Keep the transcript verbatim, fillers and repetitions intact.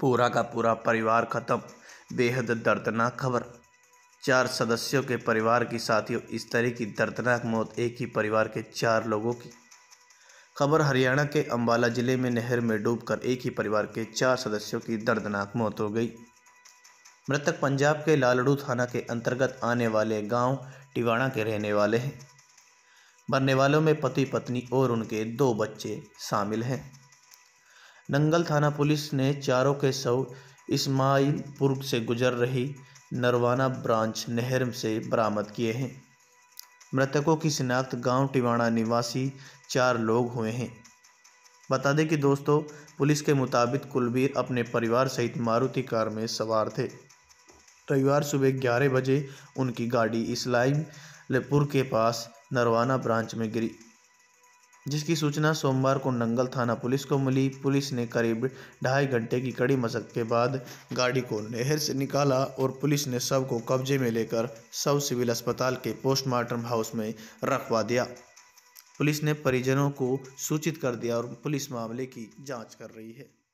पूरा का पूरा परिवार खत्म। बेहद दर्दनाक खबर। चार सदस्यों के परिवार की साथियों, इस तरह की दर्दनाक मौत एक ही परिवार के चार लोगों की। खबर हरियाणा के अम्बाला ज़िले में नहर में डूबकर एक ही परिवार के चार सदस्यों की दर्दनाक मौत हो गई। मृतक पंजाब के लालडू थाना के अंतर्गत आने वाले गांव टिवाना के रहने वाले हैं। मरने वालों में पति पत्नी और उनके दो बच्चे शामिल हैं। नंगल थाना पुलिस ने चारों के शव इस्माइलपुर से गुजर रही नरवाना ब्रांच नहर से बरामद किए हैं। मृतकों की शिनाख्त गांव टिवाना निवासी चार लोग हुए हैं। बता दें कि दोस्तों, पुलिस के मुताबिक कुलबीर अपने परिवार सहित मारुति कार में सवार थे। रविवार सुबह ग्यारह बजे उनकी गाड़ी इस्माइलपुर के पास नरवाना ब्रांच में गिरी, जिसकी सूचना सोमवार को नंगल थाना पुलिस को मिली। पुलिस ने करीब ढाई घंटे की कड़ी मशक्कत के बाद गाड़ी को नहर से निकाला और पुलिस ने शव को कब्जे में लेकर शव सिविल अस्पताल के पोस्टमार्टम हाउस में रखवा दिया। पुलिस ने परिजनों को सूचित कर दिया और पुलिस मामले की जांच कर रही है।